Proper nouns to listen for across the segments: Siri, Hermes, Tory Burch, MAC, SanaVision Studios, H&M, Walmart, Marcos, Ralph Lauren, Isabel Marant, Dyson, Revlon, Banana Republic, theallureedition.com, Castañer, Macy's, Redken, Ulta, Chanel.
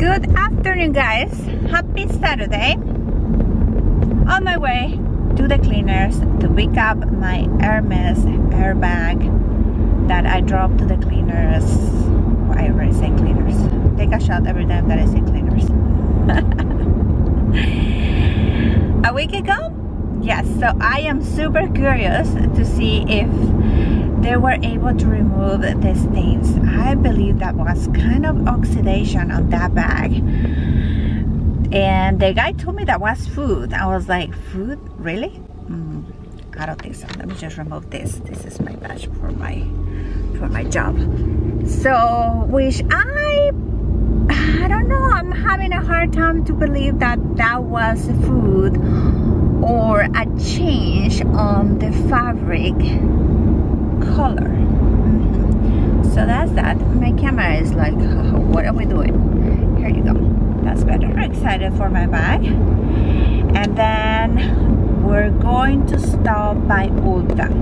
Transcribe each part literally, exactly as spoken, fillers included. Good afternoon, guys. Happy Saturday. On my way to the cleaners to pick up my Hermes airbag that I dropped to the cleaners. I already say cleaners. Take a shot every time that I say cleaners. A week ago? Yes, so I am super curious to see if they were able to remove the stains. I believe that was kind of oxidation on that bag. And the guy told me that was food. I was like, food? Really? Mm, I don't think so. Let me just remove this. This is my badge for my, for my job. So, which I, I don't know. I'm having a hard time to believe that that was food or a change on the fabric color. Mm-hmm. So that's that. My camera is like, oh, what are we doing? Here you go. That's better. I'm excited for my bag. And then we're going to stop by Ulta.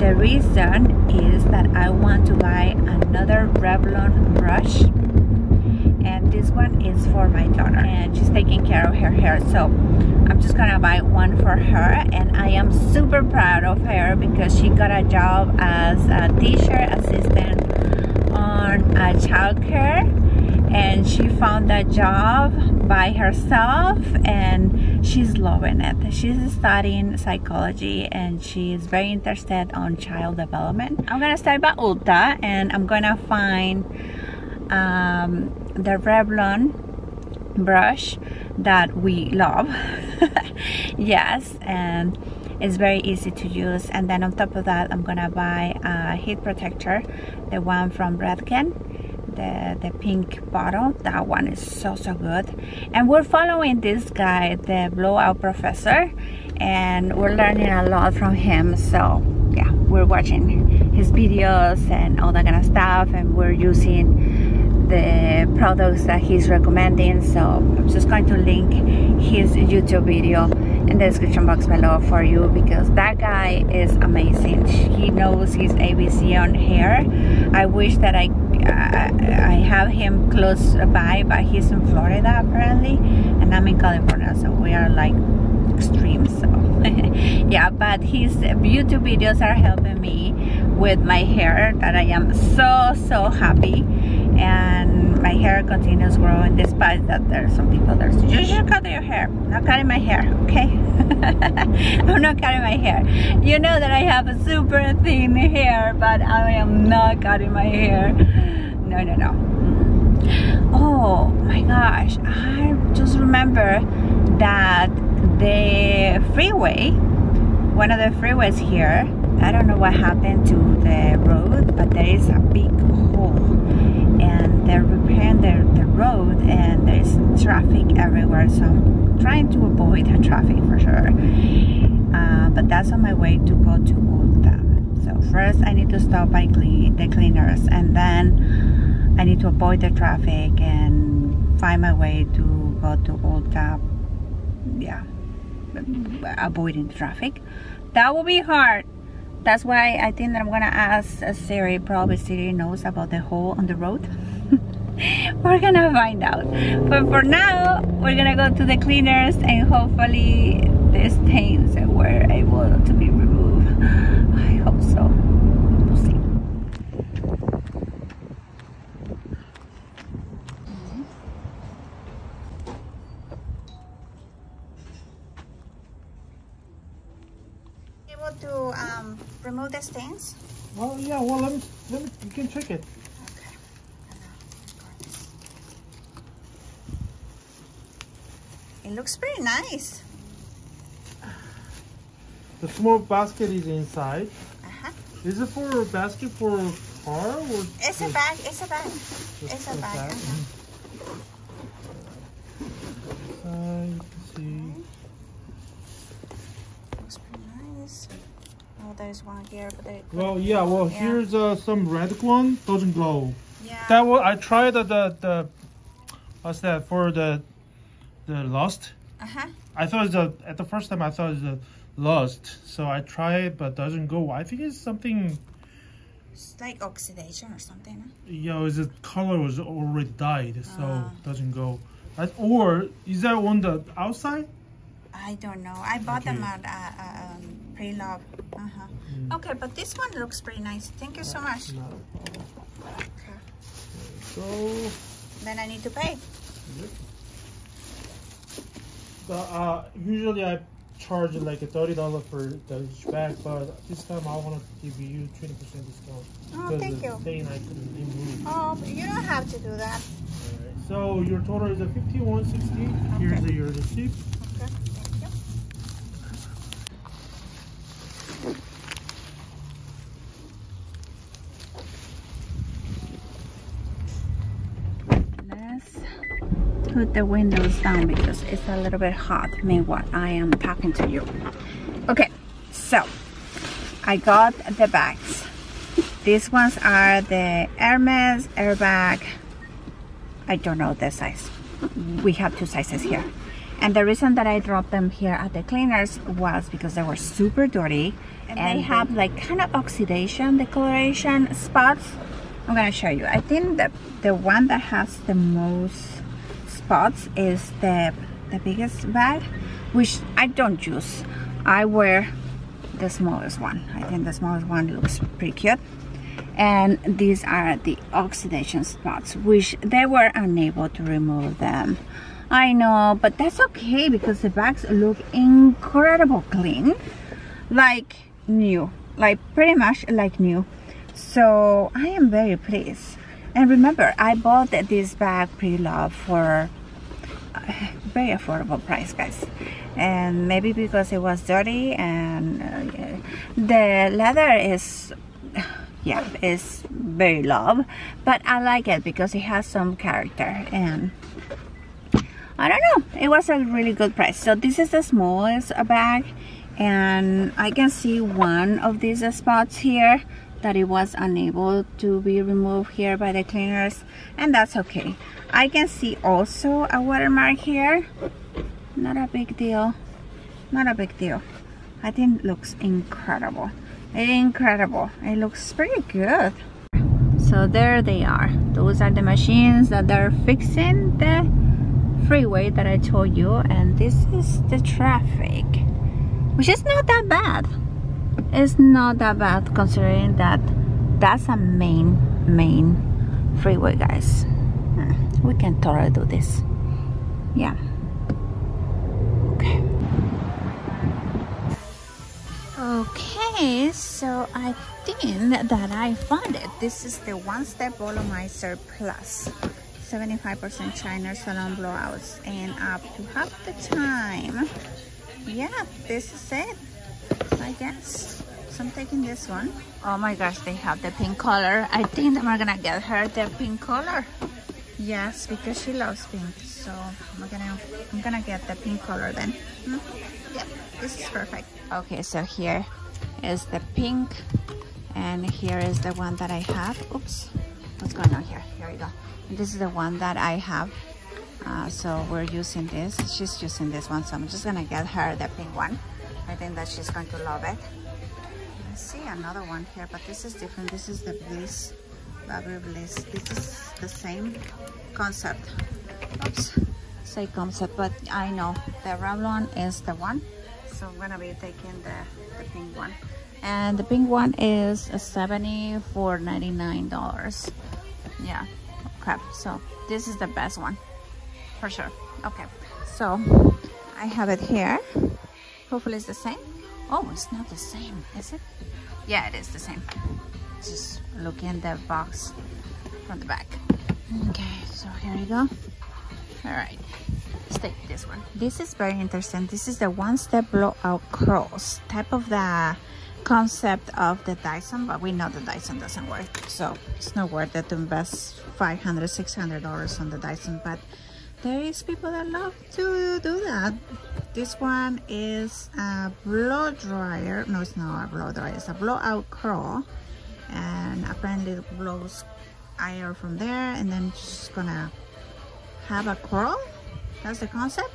The reason is that I want to buy another Revlon brush. And this one is for my daughter. And she's taking care of her hair. So I'm just gonna buy one for her, and I am super proud of her because she got a job as a teacher assistant on a childcare, and she found that job by herself, and she's loving it. She's studying psychology, and she's very interested on child development. I'm gonna start by Ulta, and I'm gonna find um, the Revlon brush that we love. Yes, and it's very easy to use. And then on top of that, I'm gonna buy a heat protector, the one from Redken, the the pink bottle. That one is so so good. And we're following this guy, the blowout professor, and we're learning a lot from him. So yeah, we're watching his videos and all that kind of stuff, and we're using the products that he's recommending. So I'm just going to link his YouTube video in the description box below for you, because that guy is amazing. He knows his A B C on hair. I wish that I I, I have him close by, but he's in Florida apparently, and I'm in California, so we are like extreme. So yeah, but his YouTube videos are helping me with my hair, that I am so so happy. And my hair continues growing, despite that there are some people that say, you should cut your hair. I'm not cutting my hair, okay? I'm not cutting my hair. You know that I have a super thin hair, but I am not cutting my hair. No, no, no. Oh my gosh, I just remember that the freeway, one of the freeways here, I don't know what happened to the road, but there is a big hole. And they're repairing the, the road, and there's traffic everywhere, so I'm trying to avoid traffic for sure. Uh, but that's on my way to go to Ulta. So first I need to stop by clean, the cleaners, and then I need to avoid the traffic and find my way to go to Ulta. Yeah, avoiding traffic. That will be hard. That's why I think that I'm gonna ask Siri. Probably Siri knows about the hole on the road. We're gonna find out. But for now, we're gonna go to the cleaners, and hopefully the stains were able to be removed. I hope so. We'll see. Able to um, remove the stains? Well, yeah. Well, let me. Let me. You can check it. Okay. It looks pretty nice. The small basket is inside. Uh huh. Is it for a basket for a car or? It's a bag. It's a bag. It's a bag. Uh-huh. uh, you can see. Okay. There's one here, but they, well, yeah. Well, yeah. Here's uh, some Redken. Doesn't glow. Yeah. That one I tried the, the the what's that for the the lust. Uh huh. I thought it's a, at the first time I thought it's a lust, so I tried it, but doesn't go. I think it's something It's like oxidation or something. Huh? Yeah, is the color was already dyed, so uh, it doesn't go. Or is that on the outside? I don't know. I bought okay. them at uh, uh, um, pre-love. Uh-huh. Mm. Okay, but this one looks pretty nice. Thank you so much. No. Okay. So then I need to pay. Yep. So, uh, usually I charge like a thirty dollars for the bag, but this time I want to give you twenty percent discount. Oh, thank you. Thing I couldn't remove. Oh, you don't have to do that. All right. So your total is a fifty-one sixty. Okay. Here's the your receipt. Okay. Put the windows down because it's a little bit hot meanwhile I am talking to you. Okay, so I got the bags. These ones are the Hermes airbag. I don't know the size. We have two sizes here, and the reason that I dropped them here at the cleaners was because they were super dirty and, and they have like kind of oxidation discoloration spots. I'm gonna show you. I think that the one that has the most spots is the the biggest bag, which I don't use. I wear the smallest one. I think the smallest one looks pretty cute. And these are the oxidation spots, which they were unable to remove them. I know, but that's okay because the bags look incredible clean, like new, like pretty much like new. So I am very pleased. And remember, I bought this bag pre-loved for a very affordable price, guys. And maybe because it was dirty and uh, the leather is, yeah, is very loved. But I like it because it has some character. And I don't know, it was a really good price. So this is the smallest bag. And I can see one of these spots here that it was unable to be removed here by the cleaners, and that's okay. I can see also a watermark here. Not a big deal, not a big deal. I think it looks incredible, incredible. It looks pretty good. So there they are. Those are the machines that are fixing the freeway that I told you, and this is the traffic, which is not that bad. It's not that bad considering that that's a main main freeway, guys. We can totally do this. Yeah. Okay. Okay, so I think that I found it. This is the one-step volumizer plus seventy-five percent China salon blowouts and up to half the time. Yeah, this is it. I guess. So I'm taking this one. Oh my gosh, they have the pink color. I think that we're gonna get her the pink color. Yes, because she loves pink. So I'm gonna, I'm gonna get the pink color then. Hmm? Yep, this is perfect. Okay, so here is the pink, and here is the one that I have. Oops, what's going on here? Here we go. And this is the one that I have. Uh, so we're using this. She's using this one, so I'm just gonna get her the pink one. I think that she's going to love it. I see another one here, but this is different. This is the Bliss, Lovely Bliss. This is the same concept. Oops, same concept, but I know the Revlon is the one. So I'm gonna be taking the, the pink one. And the pink one is seventy for ninety-nine dollars. Yeah, okay, so this is the best one, for sure. Okay, so I have it here. Hopefully it's the same. Oh, it's not the same, is it? Yeah, it is the same. Just look in the box from the back. Okay, so here we go. All right, let's take this one. This is very interesting. This is the one-step blowout cross type of the concept of the Dyson, but we know the Dyson doesn't work. So it's not worth it to invest five hundred, six hundred dollars on the Dyson, but there is people that love to do that. This one is a blow dryer. No, it's not a blow dryer. It's a blowout curl, and apparently it blows air from there, and then just gonna have a curl. That's the concept.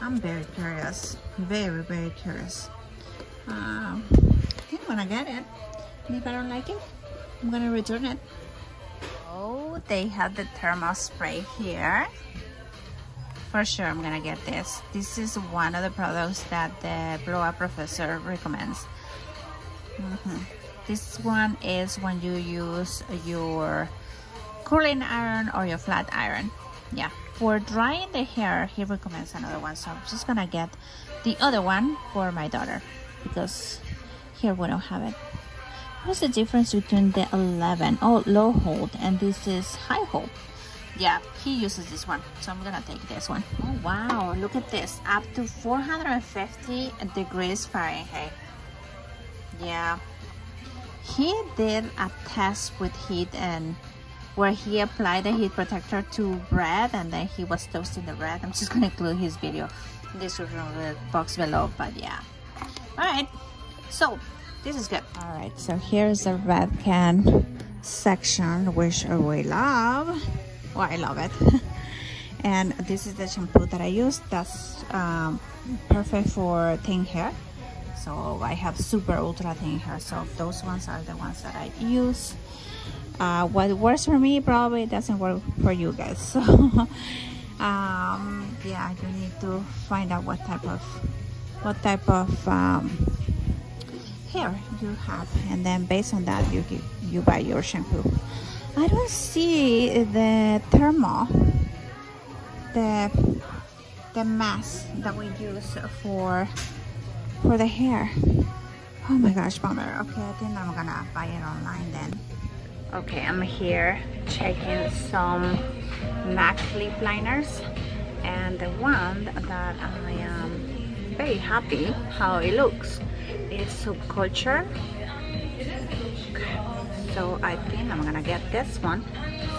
I'm very curious, very very curious. Um, I think I'm gonna get it. And if I don't like it, I'm gonna return it. Oh, they have the thermal spray here. For sure, I'm gonna get this. This is one of the products that the Blow Up Professor recommends. Mm-hmm. This one is when you use your curling iron or your flat iron. Yeah, for drying the hair, he recommends another one. So I'm just gonna get the other one for my daughter because here we don't have it. What's the difference between the eleven? Oh, low hold, and this is high hold. Yeah, he uses this one, so I'm gonna take this one. Oh wow, look at this, up to four hundred fifty degrees Fahrenheit. Yeah, he did a test with heat and where he applied the heat protector to bread and then he was toasting the bread. I'm just gonna include his video in the description box below, but yeah. All right, so this is good. All right, so here's the Redken section, which we love. Well, I love it. And this is the shampoo that I use. That's um, perfect for thin hair. So I have super ultra thin hair. So those ones are the ones that I use. Uh, what works for me probably doesn't work for you guys. So um, yeah, you need to find out what type of what type of. Um, hair you have, and then based on that you give, you buy your shampoo. I don't see the thermal, the the mask that we use for for the hair. Oh my gosh, bummer. Okay, I think I'm gonna buy it online then. Okay, I'm here checking some M A C lip liners, and the one that I am very happy how it looks. It's Subculture, so I think I'm gonna get this one.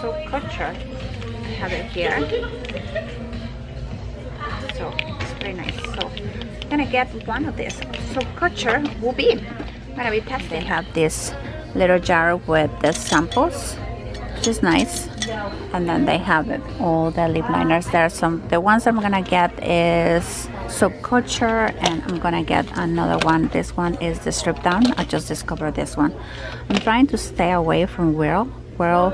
Subculture, I have it here, so it's very nice. So I'm gonna get one of these. Subculture will be, I'm gonna be testing. They have this little jar with the samples, which is nice, and then they have it, all the lip liners there. Some the ones I'm gonna get is Subculture, and I'm gonna get another one. This one is the Strip Down. I just discovered this one. I'm trying to stay away from Whirl. Whirl,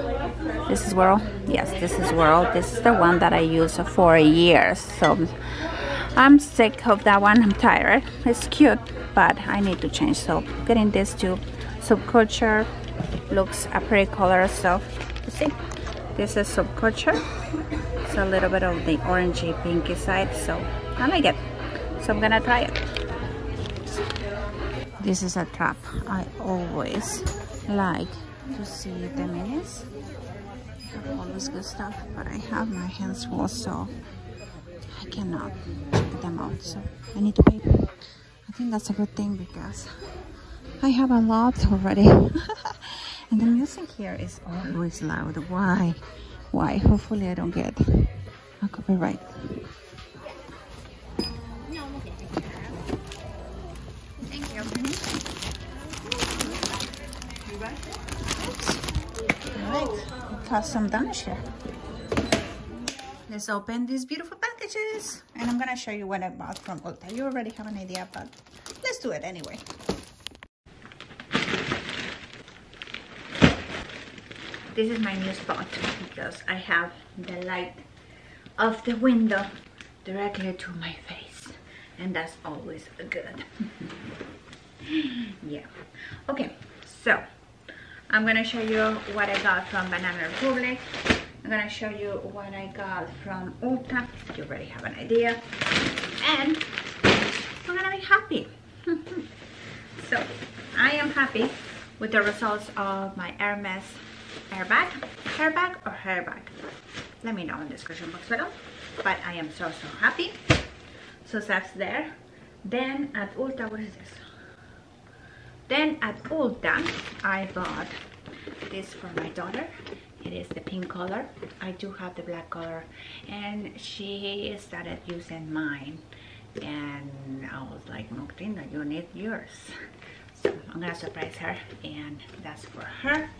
this is Whirl. Yes, this is Whirl. This is the one that I use for years, so I'm sick of that one. I'm tired. It's cute, but I need to change. So getting this too. Subculture looks a pretty color, so you see, this is Subculture. It's a little bit of the orangey pinky side, so I like it, so I'm gonna try it. This is a trap. I always like to see the minis. I have all this good stuff, but I have my hands full, so I cannot check them out. So I need to pay. I think that's a good thing because I have a lot already. And the music here is always loud. Why? Why? Hopefully I don't get a copyright. Have some damage here. Let's open these beautiful packages, and I'm gonna show you what I bought from Ulta. You already have an idea, but let's do it anyway. This is my new spot because I have the light of the window directly to my face, and that's always good. Yeah, okay, so I'm gonna show you what I got from Banana Republic. I'm gonna show you what I got from Ulta. You already have an idea. And we're gonna be happy. So I am happy with the results of my Hermes airbag. Airbag or hairbag? Let me know in the description box below. But I am so, so happy. So that's there. Then at Ulta, what is this? Then at Ulta, I bought this for my daughter. It is the pink color. I do have the black color, and she started using mine. And I was like, Martina, you need yours. So I'm gonna surprise her, and that's for her.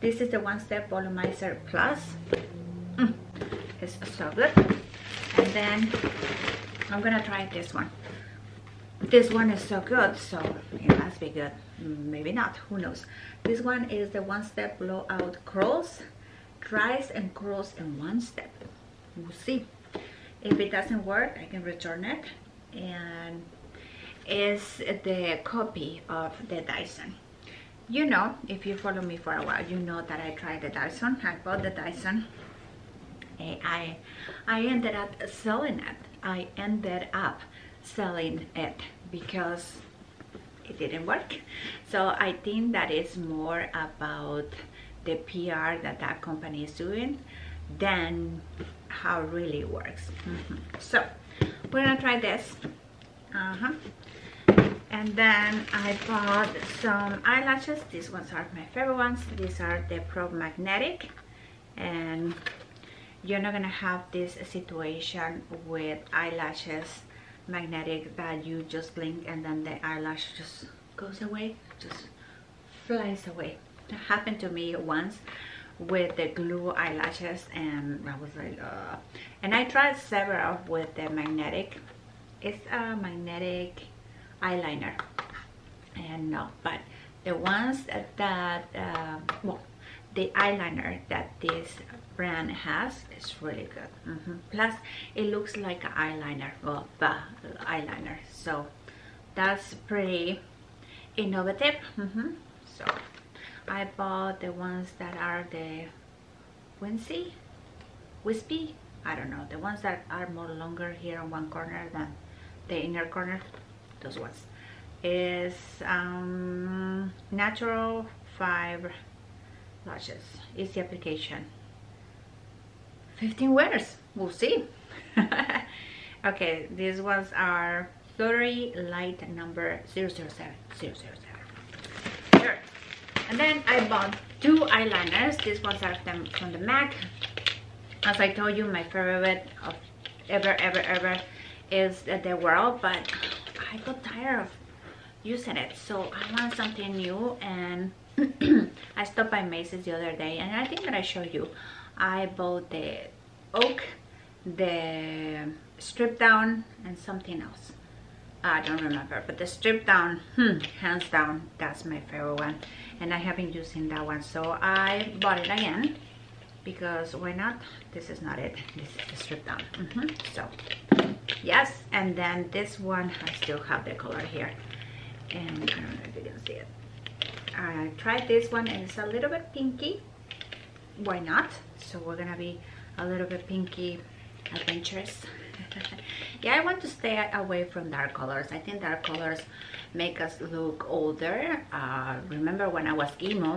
This is the one-step volumizer plus. Mm, it's so good. And then I'm gonna try this one. this one is so good, so it must be good. Maybe not, who knows. This one is the one step blowout curls, dries and curls in one step. We'll see. If it doesn't work, I can return it. And it's the copy of the Dyson. You know, if you follow me for a while, you know that I tried the Dyson. I bought the Dyson. I, I ended up selling it. I ended up selling it because it didn't work. So I think that it's more about the P R that that company is doing than how it really works. Mm-hmm. So we're gonna try this. Uh-huh. And then I bought some eyelashes. These ones are my favorite ones. These are the Pro Magnetic, and you're not gonna have this situation with eyelashes magnetic that you just blink and then the eyelash just goes away, just flies away. That happened to me once with the glue eyelashes, and I was like, uh and I tried several with the magnetic. It's a magnetic eyeliner, and no, but the ones that uh, well, the eyeliner that this brand has is really good. Mm-hmm. Plus it looks like an eyeliner, well, the eyeliner, so that's pretty innovative. Mm-hmm. So I bought the ones that are the wincey, wispy, I don't know, the ones that are more longer here on one corner than the inner corner. Those ones is um, natural fiber lashes, easy application, fifteen wears. We'll see. Okay, these ones are Flurry Light number zero zero seven. Sure. And then I bought two eyeliners. These ones are them from the MAC. As I told you, my favorite of ever ever ever is the World, but I got tired of using it, so I want something new. And I stopped by Macy's the other day, and I think that I showed you I bought the Oak, the Strip Down, and something else. I don't remember, but the Strip Down, hmm, hands down, that's my favorite one, and I have been using that one, so I bought it again because why not? This is not it, this is the Strip Down. Mm-hmm. So yes, and then this one, I still have the color here, and I don't know if you can see it. I tried this one, and it's a little bit pinky. Why not? So we're gonna be a little bit pinky adventurous. Yeah, I want to stay away from dark colors. I think dark colors make us look older. Uh, remember when I was emo?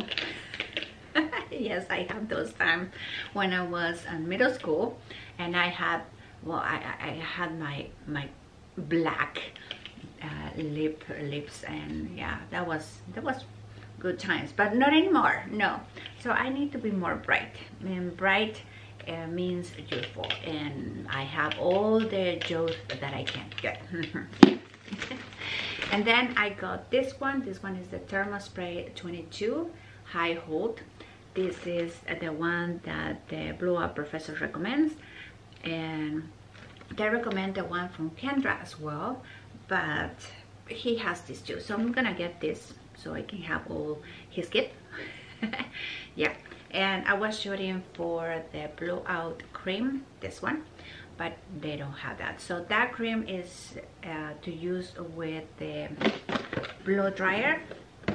Yes, I had those times when I was in middle school, and I had, well, I, I had my my black uh, lip lips, and yeah, that was that was good times, but not anymore. No, so I need to be more bright, and bright uh, means youthful, and I have all the youth that I can get. And then I got this one. This one is the Thermospray twenty-two High Hold. This is the one that the Blow Up Professor recommends, and they recommend the one from Kendra as well, but he has this too, so I'm gonna get this so I can have all his kit. Yeah, and I was shooting for the blowout cream, this one, but they don't have that. So that cream is uh, to use with the blow dryer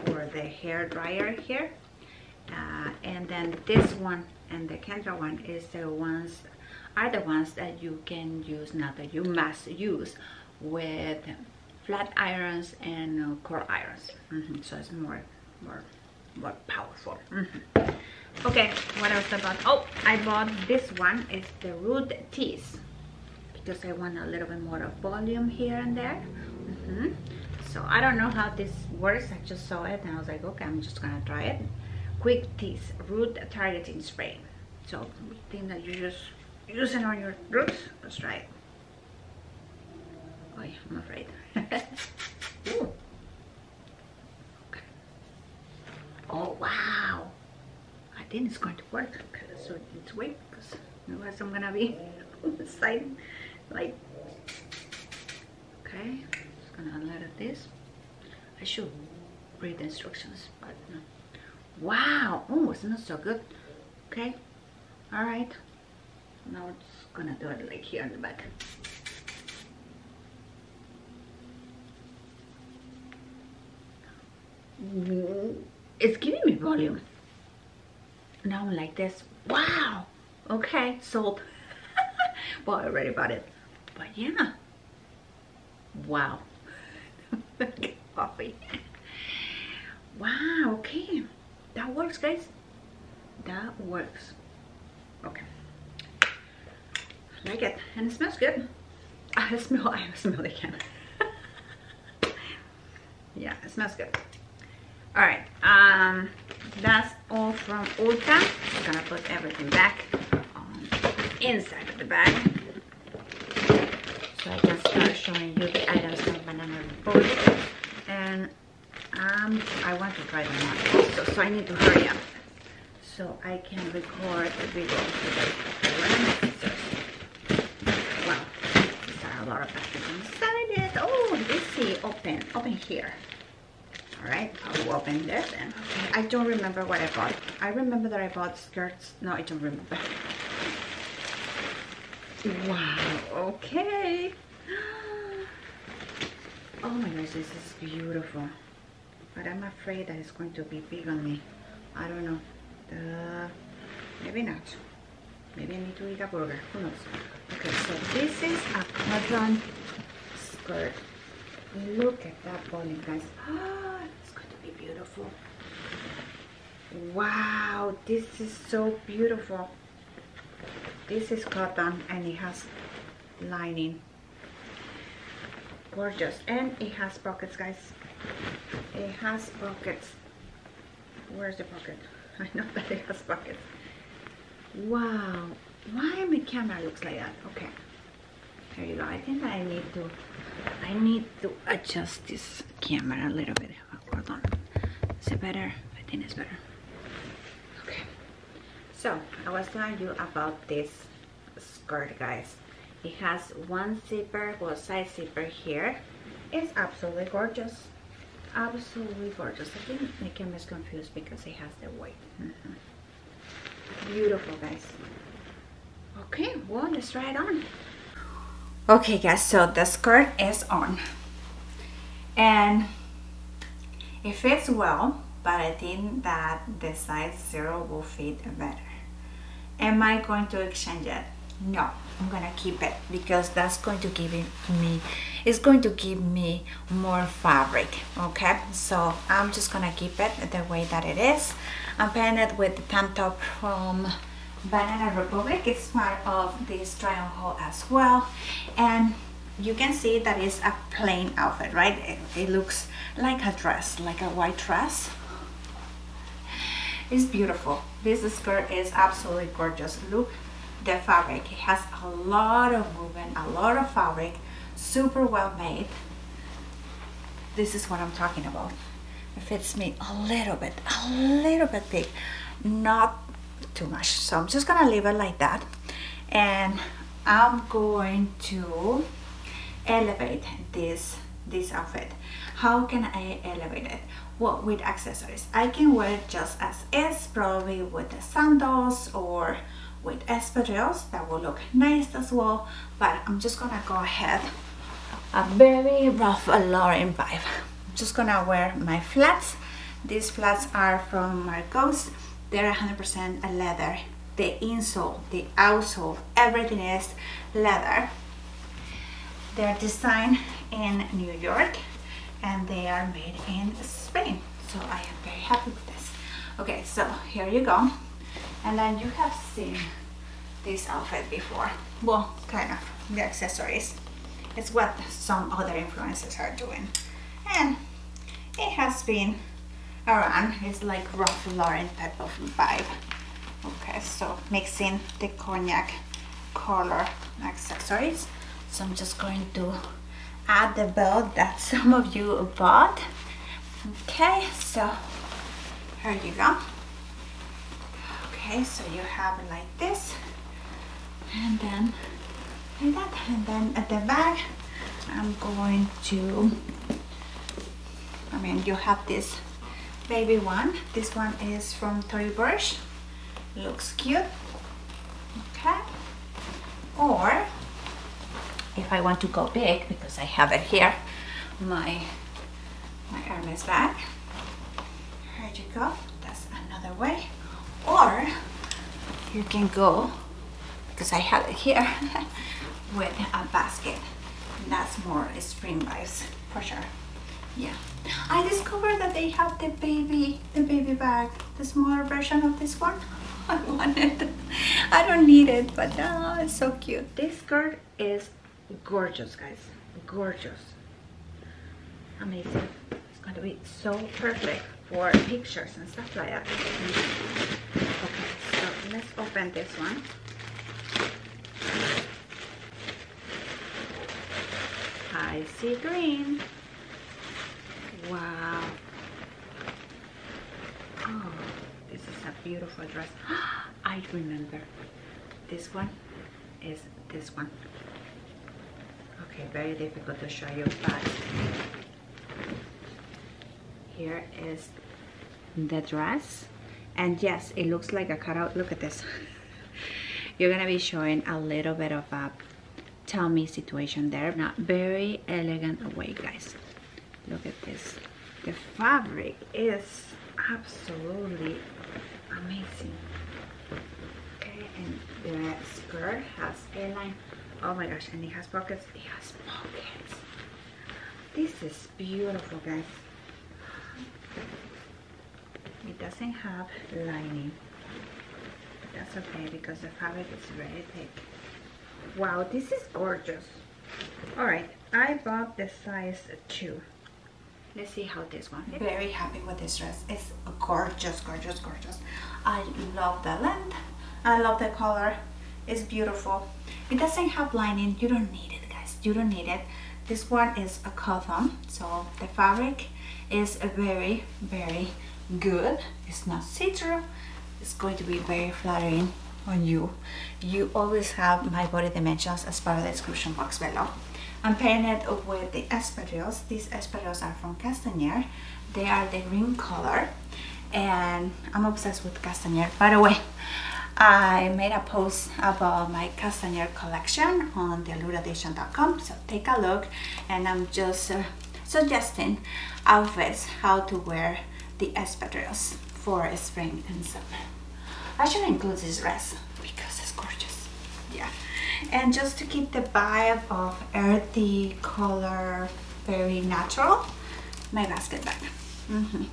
or the hair dryer here, uh, and then this one and the Kendra one is the ones are the ones that you can use, not that you must use, with flat irons and curl irons. Mm-hmm. So it's more more more powerful. Mm-hmm. Okay, what else I bought? Oh, I bought this one. It's the Root Tease because I want a little bit more of volume here and there. Mm-hmm. So I don't know how this works. I just saw it and I was like, okay, I'm just gonna try it. Quick Tease Root Targeting Spray. So thing that you just use it on your roots. Let's try it. Oh, yeah, I'm afraid. Ooh. Okay. Oh wow! I think it's going to work. So it's wait because otherwise I'm gonna be on the side like. Okay, and a lot of this. I should read the instructions, but no. Wow, oh, it's not so good. Okay, all right. Now I'm just gonna do it like here on the back. It's giving me volume. Now I'm like this. Wow. Okay, sold. Well, I already bought it, but yeah. Wow. Coffee. Wow. Okay, that works, guys. That works. Okay. I like it, and it smells good. I smell. I smell again. Yeah, it smells good. All right, um, that's all from Ulta. I'm gonna put everything back on the inside of the bag so I can start showing you the items from Banana Republic. And um, I want to try them out also, so I need to hurry up so I can record a video today. Wow, these are a lot of packages inside it. Oh, let's see, open, open here. All right, I'll open this. And okay, I don't remember what I bought. I remember that I bought skirts. No, I don't remember. Wow, okay. Oh my gosh, this is beautiful. But I'm afraid that it's going to be big on me. I don't know. Uh, maybe not. Maybe I need to eat a burger. Who knows? Okay, so this is a cotton skirt. Look at that volume, guys. Oh, it's going to be beautiful. Wow, this is so beautiful. This is cotton and it has lining. Gorgeous. And it has pockets, guys. It has pockets. Where's the pocket? I know that it has pockets. Wow. Why my camera looks like that? Okay. There you go. I think I need to I need to adjust this camera a little bit. Hold on. Is it better? I think it's better. Okay. So I was telling you about this skirt, guys. It has one zipper, well, side zipper here. It's absolutely gorgeous. Absolutely gorgeous. I think the camera is confused because it has the white. Mm-hmm. Beautiful, guys. Okay, well, let's try it on. Okay, guys, so the skirt is on and it fits well, but I think that the size zero will fit better. Am I going to exchange it? No, I'm gonna keep it because that's going to give me, it's going to give me more fabric. Okay, so I'm just gonna keep it the way that it is. I'm pairing it with the tank top from Banana Republic. It's part of this try-on haul as well, and you can see that it's a plain outfit, right? It, it looks like a dress, like a white dress. It's beautiful. This skirt is absolutely gorgeous. Look, the fabric. It has a lot of movement, a lot of fabric, super well made. This is what I'm talking about. It fits me a little bit, a little bit big, not too much. So I'm just gonna leave it like that, and I'm going to elevate this this outfit. How can I elevate it? Well, with accessories. I can wear it just as is, probably with the sandals or with espadrilles. That will look nice as well, but I'm just gonna go ahead, a very Ralph Lauren vibe. I'm just gonna wear my flats. These flats are from Marcos. They're one hundred percent leather. The insole, the outsole, everything is leather. They're designed in New York and they are made in Spain. So I am very happy with this. Okay, so here you go. And then you have seen this outfit before. Well, kind of, the accessories. It's what some other influencers are doing. And it has been around. It's like Ralph Lauren type of vibe. Okay, so mixing the cognac color accessories. So I'm just going to add the belt that some of you bought. Okay, so here you go. Okay, so you have it like this, and then like that, and then at the back I'm going to, I mean, you have this baby one. This one is from Tory Burch. Looks cute. Okay. Or if I want to go big, because I have it here, my my Hermes bag. Here you go. That's another way. Or you can go, because I have it here, with a basket. That's more spring vibes for sure. Yeah, I discovered that they have the baby, the baby bag, the smaller version of this one. I want it. I don't need it, but oh, it's so cute. This skirt is gorgeous, guys. Gorgeous, amazing. It's going to be so perfect for pictures and stuff like that. Okay, so let's open this one. I see green. Wow. Oh, this is a beautiful dress. I remember. This one is this one. Okay, very difficult to show you, but here is the dress. And yes, it looks like a cutout. Look at this. You're gonna be showing a little bit of a tummy situation there. Not very elegant way, guys. Look at this. The fabric is absolutely amazing. Okay, and the skirt has A-line. Oh my gosh, and it has pockets. It has pockets. This is beautiful, guys. It doesn't have lining. That's okay, because the fabric is very thick. Wow, this is gorgeous. All right, I bought the size two. Let's see how this one is. Very happy with this dress. It's gorgeous, gorgeous, gorgeous. I love the length. I love the color. It's beautiful. It doesn't have lining. You don't need it, guys. You don't need it. This one is a cotton, so the fabric is very, very good. It's not see-through. It's going to be very flattering on you. You always have my body dimensions as part of the description box below. I'm pairing it up with the espadrilles. These espadrilles are from Castañer. They are the green color, and I'm obsessed with Castañer. By the way, I made a post about my Castañer collection on the allure edition dot com, so take a look. And I'm just uh, suggesting outfits, how to wear the espadrilles for spring and summer. I should include this dress because it's gorgeous. Yeah. And just to keep the vibe of earthy color, very natural, my basket bag. Mm-hmm.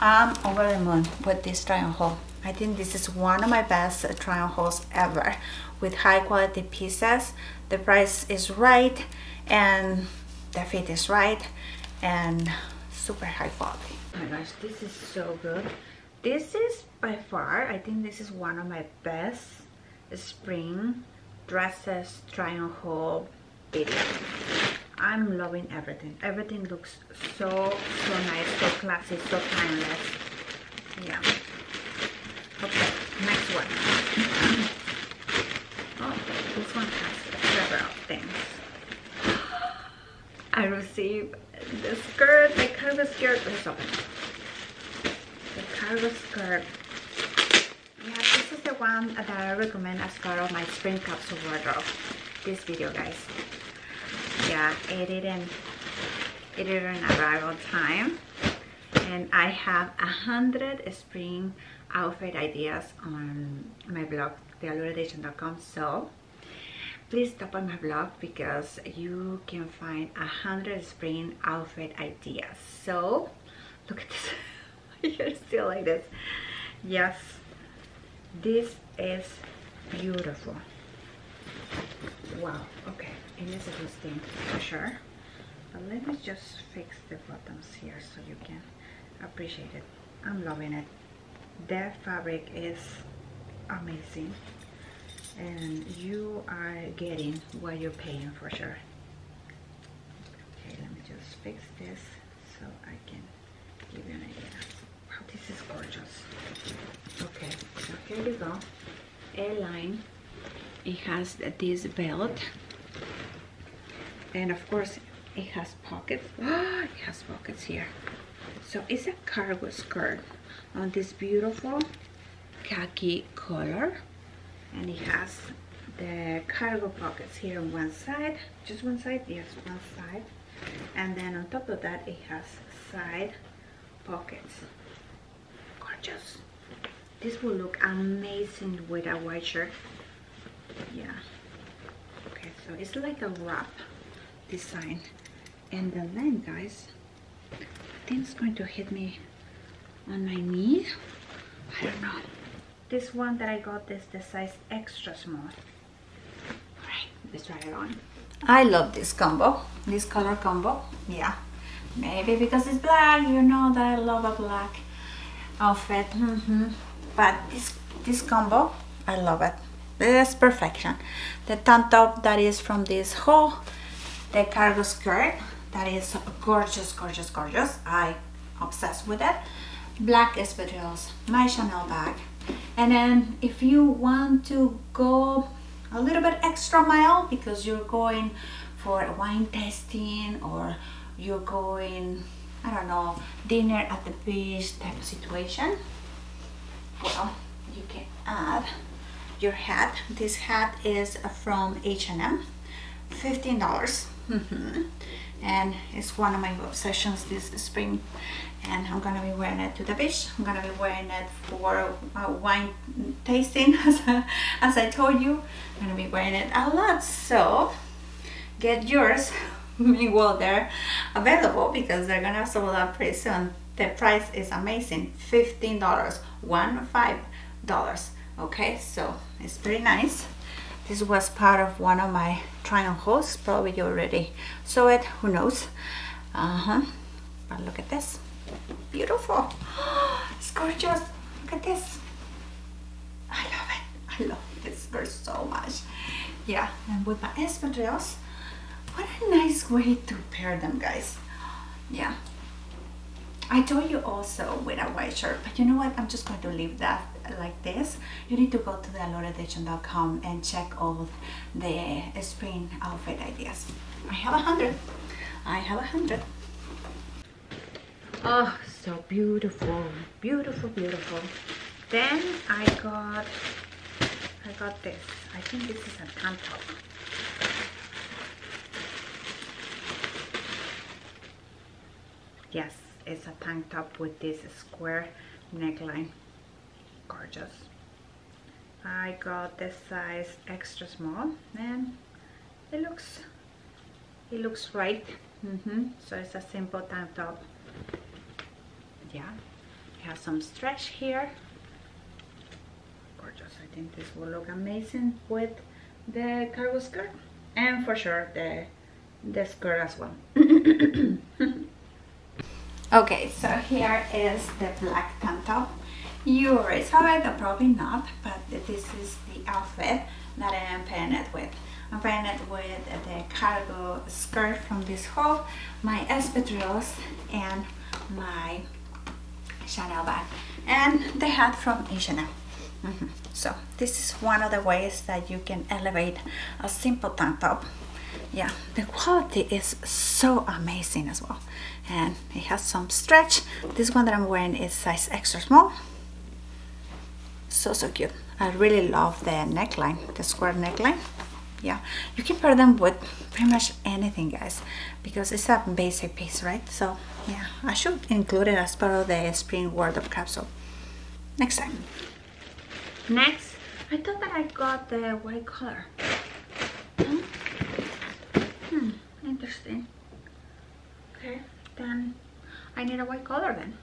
I'm over the moon with this try on haul. I think this is one of my best try on hauls ever, with high quality pieces. The price is right, and the fit is right, and super high quality. Oh my gosh, this is so good. This is by far, I think this is one of my best spring dresses try on haul videos. I'm loving everything. Everything looks so, so nice, so classy, so timeless. Yeah. Okay, next one. Oh, this one has several things. I received the skirt, the cargo skirt. Let's open it. The cargo skirt. Yeah, this is the one that I recommend as part of my spring capsule wardrobe. This video, guys. Yeah, it didn't, it didn't arrive on time, and I have a hundred spring outfit ideas on my blog, the allure edition dot com. So please stop on my blog, because you can find a hundred spring outfit ideas. So look at this. My hair is still like this. Yes, this is beautiful. Wow. Okay, it is a good thing for sure, but let me just fix the buttons here so you can appreciate it. I'm loving it. The fabric is amazing, and you are getting what you're paying for sure. Okay, let me just fix this so I can give you an idea. Wow, this is gorgeous. Okay, so here you go. A-line. It has this belt, and of course it has pockets. Oh, it has pockets here. So it's a cargo skirt on this beautiful khaki color, and it has the cargo pockets here on one side, just one side, yes, one side, and then on top of that it has side pockets. Gorgeous. This will look amazing with a white shirt. Yeah. Okay, so it's like a wrap design, and the length, guys, I think it's going to hit me on my knee. I don't know. This one that I got is the size extra small. Alright, let's try it on. I love this combo, this color combo. Yeah, maybe because it's black, you know that I love a black outfit. Mm-hmm. But this this combo, I love it. It's perfection. The tank top that is from this haul, the cargo skirt that is gorgeous, gorgeous, gorgeous. I'm obsessed with it. Black espadrilles, my Chanel bag. And then if you want to go a little bit extra mile because you're going for wine tasting or you're going, I don't know, dinner at the beach type of situation, well, you can add your hat. This hat is from H and M, fifteen dollars. Mm-hmm. And it's one of my obsessions this spring, and I'm gonna be wearing it to the beach. I'm gonna be wearing it for uh, wine tasting, as I, as I told you. I'm gonna be wearing it a lot, so get yours while they're available because they're gonna sold out pretty soon. The price is amazing, fifteen dollars, one five dollars. Okay, so it's pretty nice. This was part of one of my try-on hauls. Probably you already saw it, who knows. Uh-huh. But look at this. Beautiful. It's gorgeous. Look at this. I love it. I love this skirt so much. Yeah, and with my espadrilles, what a nice way to pair them, guys. Yeah. I told you also with a white shirt, but you know what? I'm just going to leave that like this. You need to go to the allure edition dot com and check all the spring outfit ideas. I have a hundred. I have a hundred. Oh, so beautiful, beautiful, beautiful. Then I got, I got this. I think this is a tank top. Yes, it's a tank top with this square neckline. Gorgeous. I got this size extra small, and it looks it looks right. Mm-hmm. So it's a simple tank top. Yeah, it has some stretch here. Gorgeous. I think this will look amazing with the cargo skirt, and for sure the the skirt as well. Okay, so here is the black tank top. You already saw it, or probably not, but this is the outfit that I am pairing it with. I'm pairing it with the cargo skirt from this haul, my espadrilles, and my Chanel bag, and the hat from H and M. Mm-hmm. So this is one of the ways that you can elevate a simple tank top. Yeah, the quality is so amazing as well, and it has some stretch. This one that I'm wearing is size extra small. So, so cute. I really love the neckline, the square neckline. Yeah, you can pair them with pretty much anything, guys, because it's a basic piece, right? So yeah, I should include it as part of the spring wardrobe capsule next time. Next, I thought that I got the white color. Hmm, hmm. Interesting. Okay, then I need a white color then.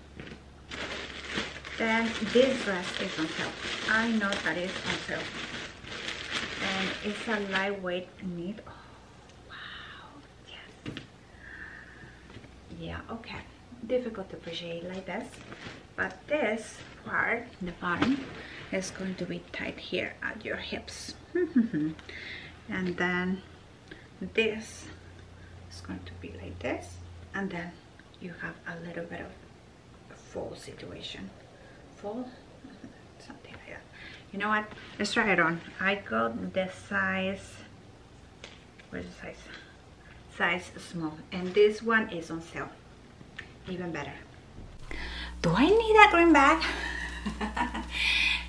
Then this dress is on sale. I know that it's on sale. And it's a lightweight knit. Oh, wow, yes. Yeah, okay. Difficult to appreciate like this. But this part, the bottom, is going to be tight here at your hips. And then this is going to be like this. And then you have a little bit of a full situation. Full, something like that. You know what? Let's try it on. I got the size. Where's the size? size small, and this one is on sale. Even better. Do I need that green bag?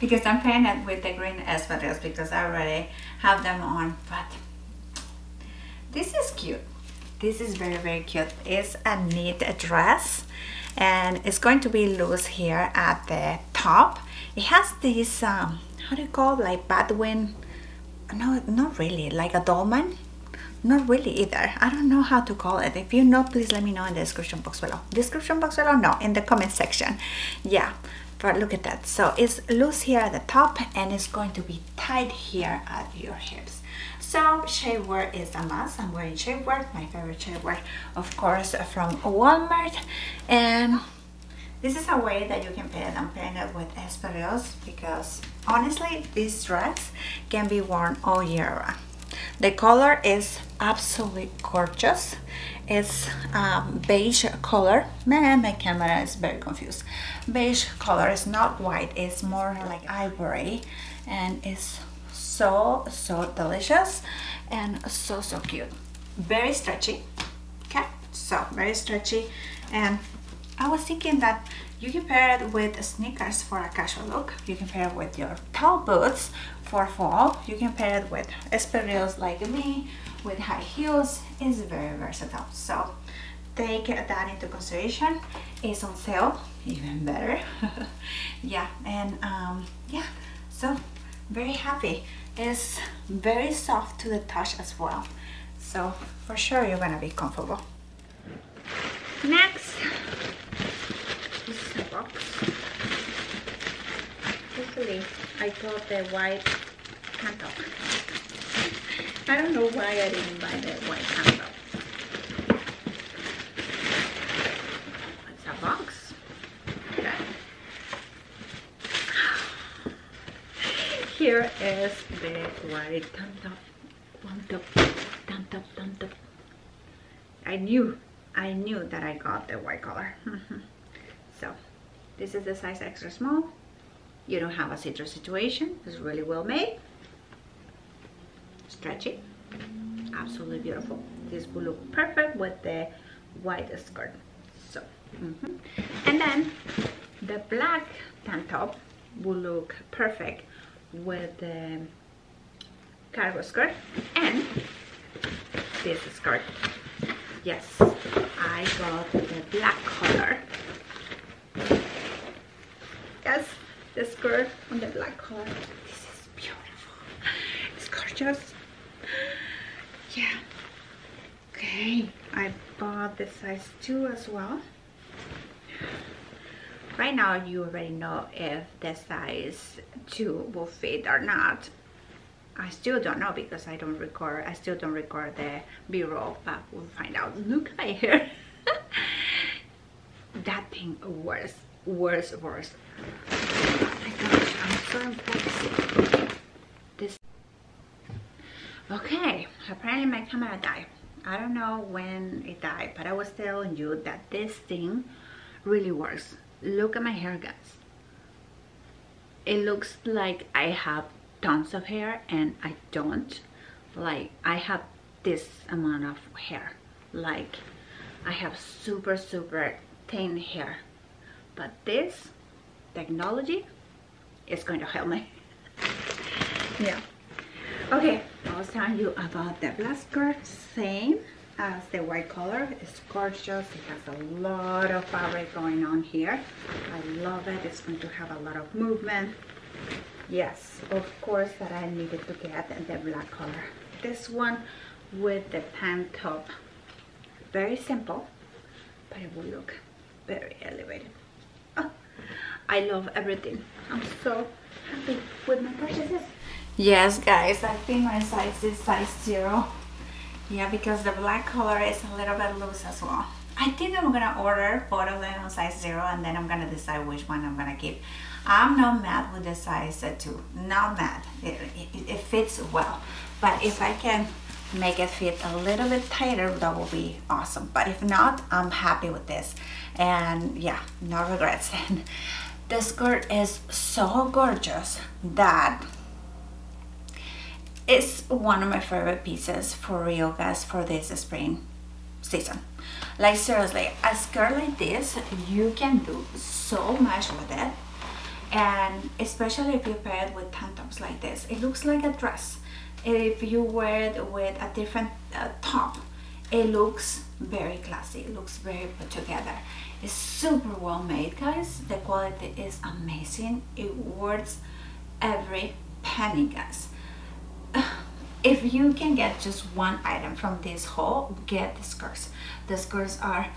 Because I'm pregnant with the green espadrilles, because I already have them on, but this is cute. This is very, very cute. It's a knit dress, and it's going to be loose here at the top. It has this, um, how do you call it? Like Batwing, no, not really, like a dolman. Not really either. I don't know how to call it. If you know, please let me know in the description box below. Description box below? No, in the comment section. Yeah, but look at that. So it's loose here at the top, and it's going to be tight here at your hips. So shapewear is a must. I'm wearing shapewear, my favorite shapewear, of course, from Walmart. And this is a way that you can pair it. I'm pairing it with espadrilles because honestly, this dress can be worn all year round. The color is absolutely gorgeous. It's um, beige color. Man, my camera is very confused. Beige color. It's not white. It's more like ivory, and it's so so delicious and so so cute. Very stretchy. Okay, so very stretchy. And I was thinking that you can pair it with sneakers for a casual look. You can pair it with your tall boots for fall. You can pair it with espadrilles like me, with high heels. It's very versatile. So take that into consideration. It's on sale, even better. Yeah, and um, yeah, so very happy. It's very soft to the touch as well. So for sure you're gonna be comfortable. Next. Usually I bought the white handle. I don't know why I didn't buy the white handle. It's a box. Okay. Here is the white handle. Handle, handle, handle. I knew, I knew that I got the white color. So this is the size extra small. You don't have a citrus situation. It's really well made. Stretchy. Absolutely beautiful. This will look perfect with the white skirt. So, mm-hmm. And then the black tank top will look perfect with the cargo skirt and this skirt. Yes, I got the black color. Yes, the skirt on the black color. This is beautiful. It's gorgeous. Yeah. Okay, I bought the size two as well. Right now, you already know if the size two will fit or not. I still don't know because I don't record. I still don't record the B-roll, but we'll find out. Look at my hair. That thing worse. Worse, worse. Oh my gosh, I'm so impressed. This. Okay, apparently my camera died. I don't know when it died, but I was telling you that this thing really works. Look at my hair, guys. It looks like I have tons of hair, and I don't. Like, I have this amount of hair. Like, I have super, super thin hair. But this technology is going to help me. Yeah. Okay, I was telling you about the black skirt, same as the white color. It's gorgeous. It has a lot of fabric going on here. I love it. It's going to have a lot of movement. Yes, of course that I needed to get the black color. This one with the pant top. Very simple, but it will look very elevated. I love everything. I'm so happy with my purchases. Yes, guys, I think my size is size zero. Yeah, because the black color is a little bit loose as well. I think I'm gonna order both of them on size zero, and then I'm gonna decide which one I'm gonna keep. I'm not mad with the size two. Not mad. It, it, it fits well. But if I can make it fit a little bit tighter, that will be awesome. But if not, I'm happy with this. And yeah, no regrets. The skirt is so gorgeous that it's one of my favorite pieces for real, guys, for this spring. season. Like seriously, a skirt like this, you can do so much with it. And especially if you pair it with tank tops like this, it looks like a dress. If you wear it with a different uh, top, it looks very classy, it looks very put together. It's super well made, guys. The quality is amazing. It worth every penny, guys. If you can get just one item from this haul, get the skirts. The skirts are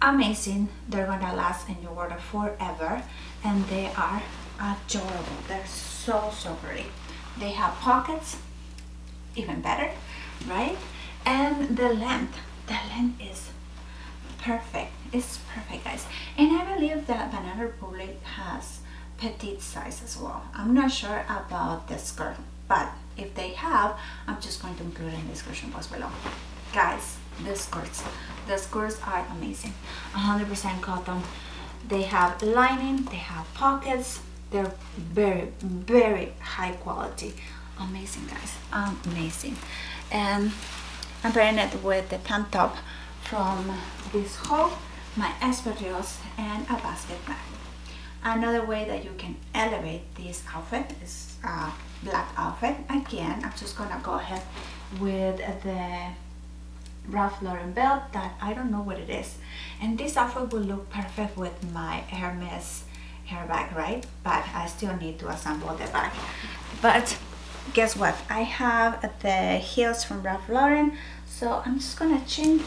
amazing. They're gonna last in your water forever, and they are adorable. They're so so pretty. They have pockets, even better, right? And the length, the length is perfect. It's perfect, guys. And I believe that Banana Republic has petite size as well. I'm not sure about the skirt, but if they have, I'm just going to include it in the description box below. Guys, the skirts, the skirts are amazing. one hundred percent cotton. They have lining, they have pockets. They're very, very high quality. Amazing, guys, amazing. And I'm pairing it with the tank top from this haul, my espadrilles, and a basket bag. Another way that you can elevate this outfit is a black outfit. Again, I'm just gonna go ahead with the Ralph Lauren belt that I don't know what it is. And this outfit will look perfect with my Hermes hair bag, right? But I still need to assemble the bag. But guess what? I have the heels from Ralph Lauren, so I'm just gonna change.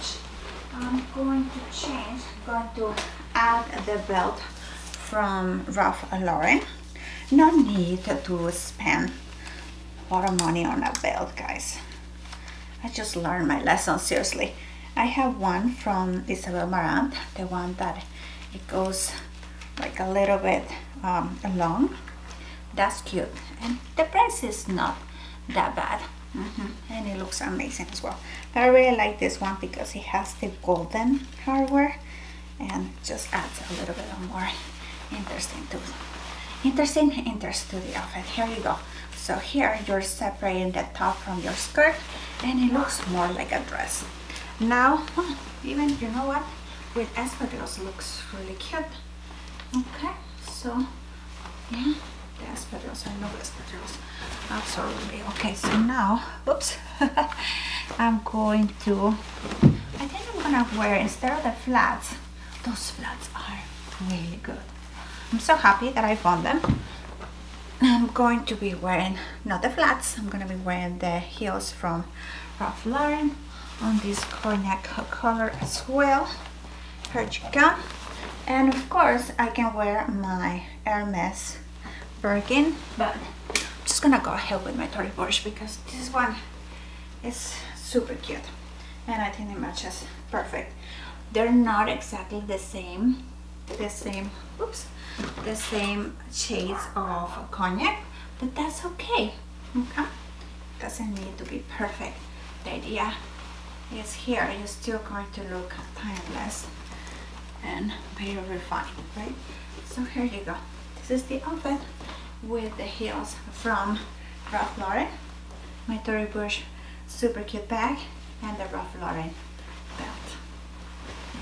I'm going to change. I'm going to add the belt from Ralph Lauren. No need to spend a lot of money on a belt, guys. I just learned my lesson, seriously. I have one from Isabel Marant, the one that it goes like a little bit um, long. That's cute, and the price is not that bad. Mm-hmm. And it looks amazing as well. But I really like this one because it has the golden hardware and just adds a little bit more interesting to interesting interest to the outfit. Here you go. So here you're separating the top from your skirt, and it looks more like a dress. Now, even you know what, with espadrilles looks really cute. Okay, so yeah. The espadrilles, I know the espadrilles, absolutely. Okay, so now, whoops, I'm going to, I think I'm gonna wear, instead of the flats, those flats are really good. I'm so happy that I found them. I'm going to be wearing, not the flats, I'm gonna be wearing the heels from Ralph Lauren on this cognac color as well. Here you go. And of course, I can wear my Hermes Redken, but I'm just gonna go ahead with my Tory Burch because this one is super cute and I think it matches perfect. They're not exactly the same, the same, oops, the same shades of cognac, but that's okay. Okay, doesn't need to be perfect. The idea is here you're still going to look timeless and very refined, right? So here you go. This is the outfit with the heels from Ralph Lauren, my Tory Burch super cute bag, and the Ralph Lauren belt.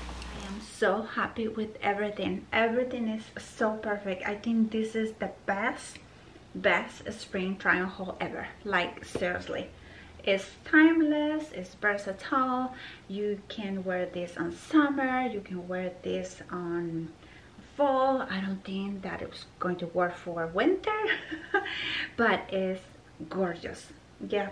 I am so happy with everything. Everything is so perfect. I think this is the best, best spring try-on haul ever. Like seriously, it's timeless, it's versatile. You can wear this on summer, you can wear this on fall. I don't think that it's going to work for winter, but it's gorgeous. Yeah,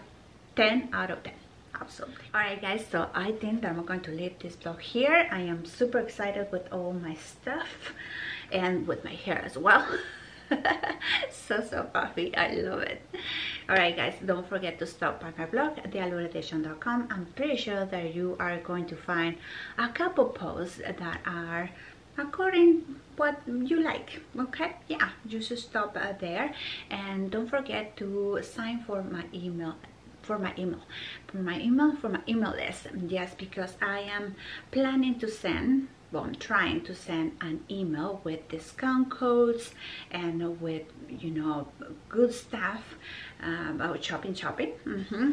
ten out of ten, absolutely. All right, guys, so I think that I'm going to leave this vlog here. I am super excited with all my stuff and with my hair as well. so so puffy, I love it. All right, guys, don't forget to stop by my blog, the allure edition dot com. I'm pretty sure that you are going to find a couple posts that are according what you like. Okay, yeah, you should stop uh, there, and don't forget to sign for my email for my email for my email for my email list. Yes, because I am planning to send, well, I'm trying to send an email with discount codes and with, you know, good stuff uh, about shopping shopping mm-hmm.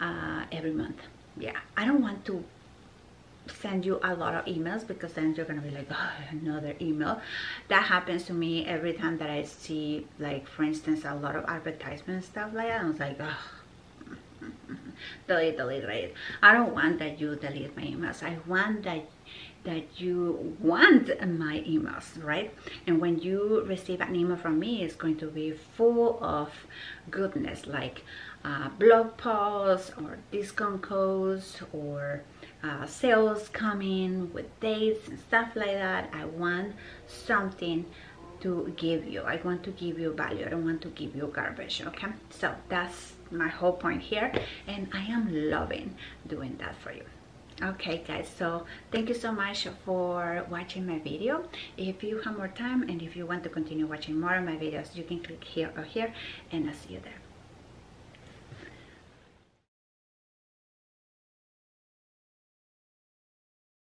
uh, every month. Yeah, I don't want to send you a lot of emails, because then you're gonna be like, oh, another email. That happens to me every time that I see, like, for instance, a lot of advertisement stuff like that. I was like, oh, delete, delete, delete. I don't want that you delete my emails. I want that that you want my emails, right? And when you receive an email from me, it's going to be full of goodness, like uh, blog posts or discount codes or uh, sales coming with dates and stuff like that. I want something to give you. I want to give you value. I don't want to give you garbage, okay? So that's my whole point here, and I am loving doing that for you. Okay guys, so thank you so much for watching my video. If you have more time and if you want to continue watching more of my videos, you can click here or here, and I'll see you there.